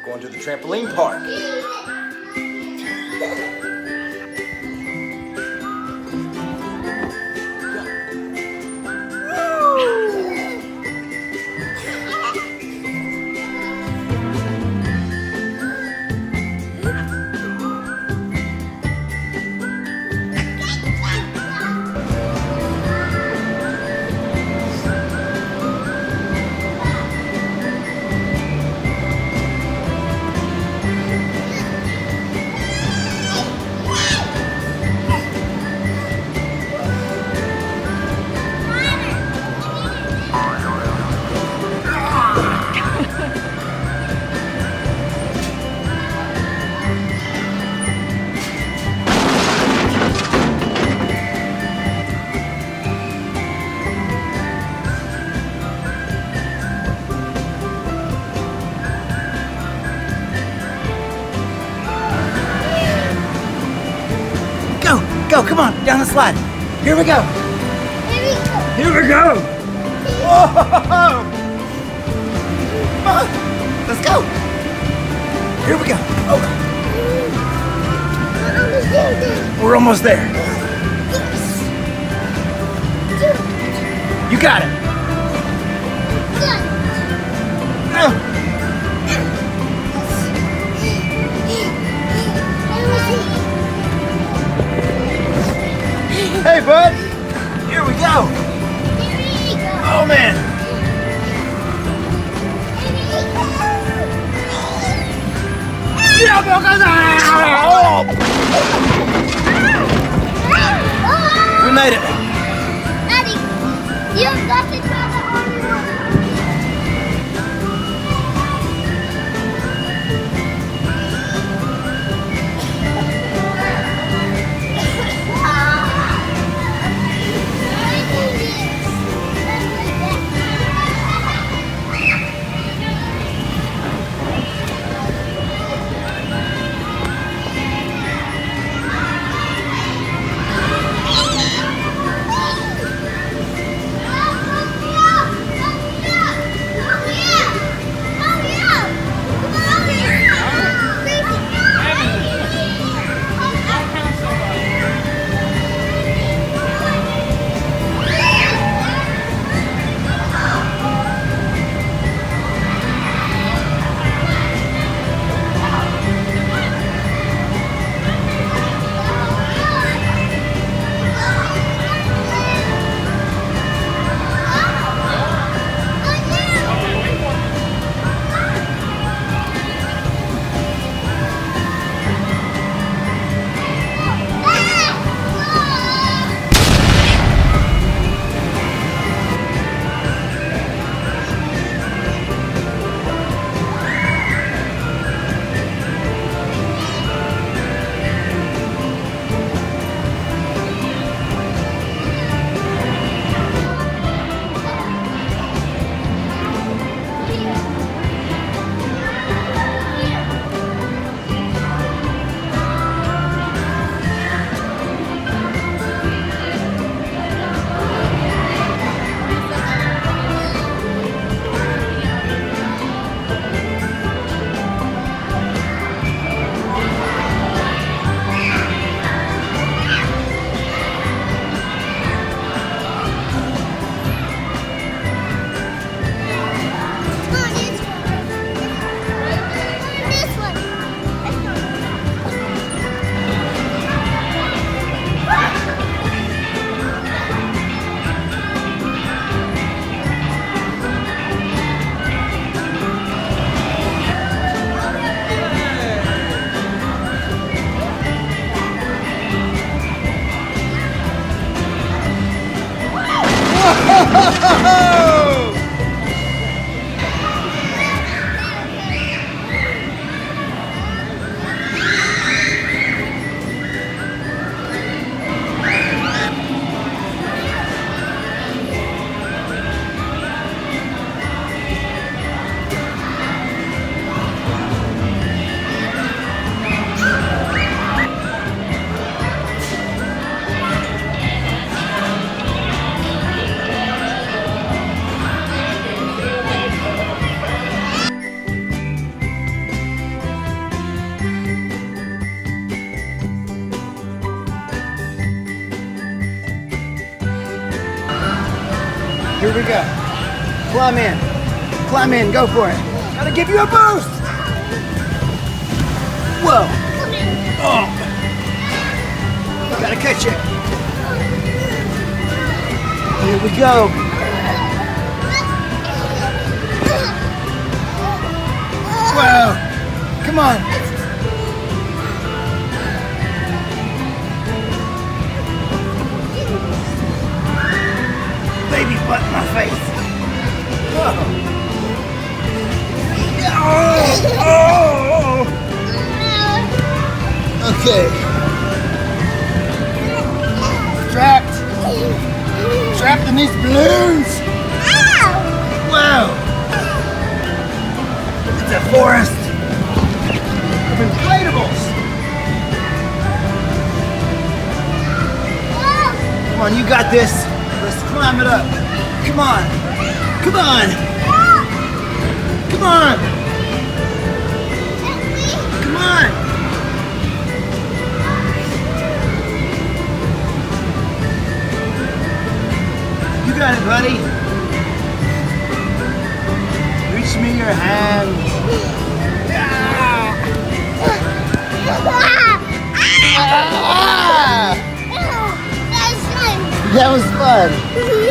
We're going to the trampoline park. Go, come on, down the slide. Here we go. Here we go. Whoa! Come on, let's go. Here we go. Oh. We're almost there. You got it. Oh. Hey, bud! Here we go! Here we go! Oh, man! Oh. We made it! Daddy, you've got to try the Here we go. Climb in, go for it. Gotta give you a boost. Whoa. Oh. Gotta catch it. Here we go. Wow. Come on. Baby butt in my face. Whoa. Oh. Oh. Okay. Trapped. Trapped in these balloons. Wow. It's a forest of inflatables. Come on, you got this. Let's climb it up. Come on. Come on. Come on. Come on. You got it, buddy. Reach me your hand. Ah! That was fun.